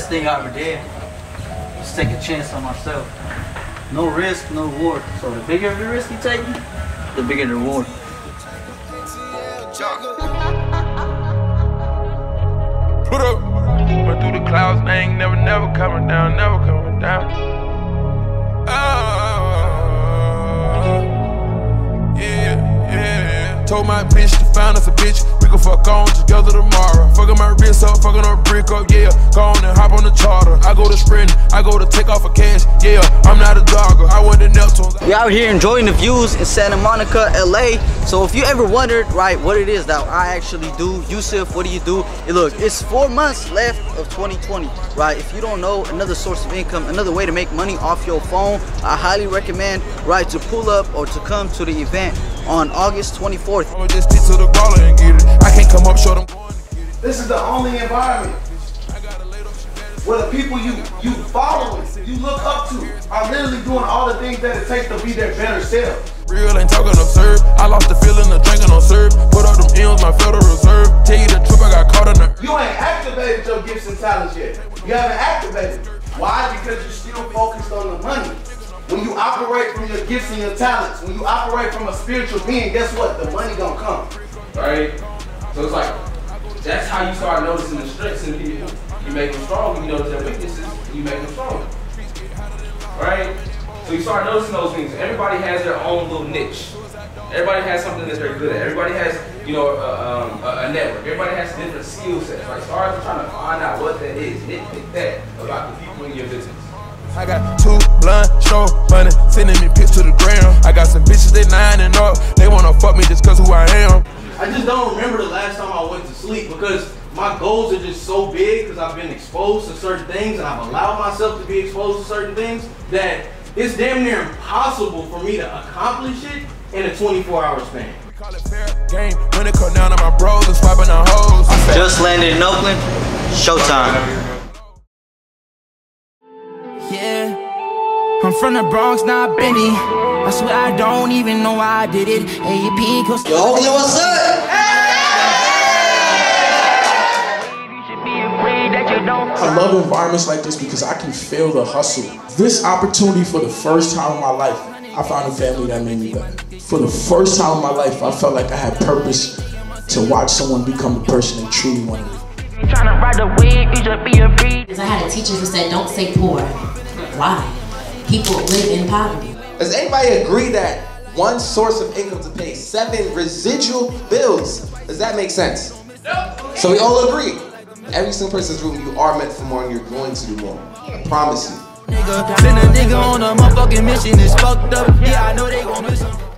best thing I ever did was take a chance on myself. No risk, no reward. So the bigger the risk you take, the bigger the reward. Put up. Went through the clouds, I ain't never, never coming down, never coming down. Told my bitch to find us a bitch, we gon' fuck on together tomorrow. Fuckin' my wrist up, fuckin' her brick up, yeah. Go on and hop on the charter. I go to sprint, I go to take off a cash, yeah. I'm not a dogger, I went to Neptune. We're out here enjoying the views in Santa Monica, LA. So if you ever wondered, right, what it is that I actually do, Yusuf, what do you do? And look, it's 4 months left of 2020, right? If you don't know another source of income, another way to make money off your phone, I highly recommend, right, to pull up or to come to the event on August 24th. This is the only environment where the people you follow, you look up to, are literally doing all the things that it takes to be their better self. Real ain't talking absurd. I lost the feeling of drinking on serve. Put up them M's, my Federal Reserve. Tell you the truth, I got caught in the. You ain't activated your gifts and talents yet. You haven't activated. Why? Because you're still focused on the money. When you operate from your gifts and your talents, when you operate from a spiritual being, guess what? The money gonna come. Right? So it's like, that's how you start noticing the strengths in people. You make them stronger, you notice their weaknesses, and you make them stronger. Right? So you start noticing those things. Everybody has their own little niche. Everybody has something that they're good at. Everybody has, you know, a network. Everybody has different skill sets. Like, start trying to find out what that is. Nitpick that about the people in your business. I got two blunt, show money, sending me pics to the ground. I got some bitches that 9 and up, they wanna fuck me just cause who I am. I just don't remember the last time I went to sleep because my goals are just so big because I've been exposed to certain things and I've allowed myself to be exposed to certain things that it's damn near impossible for me to accomplish it in a 24-hour span. Just landed in Oakland, showtime. I'm from the Bronx, not Benny. I swear I don't even know why I did it. AEP, cause yo, what's up? I love environments like this because I can feel the hustle. This opportunity for the first time in my life, I found a family that made me better. For the first time in my life, I felt like I had purpose to watch someone become the person they truly wanted. Because I had a teacher who said, don't say poor. Why? People live in poverty. Does anybody agree that one source of income to pay 7 residual bills? Does that make sense? No. So we all agree. Every single person in this room, you are meant for more and you're going to do more. I promise you. Nigga, send a nigga on a motherfucking mission, it's fucked up. Yeah, I know they gon' miss him.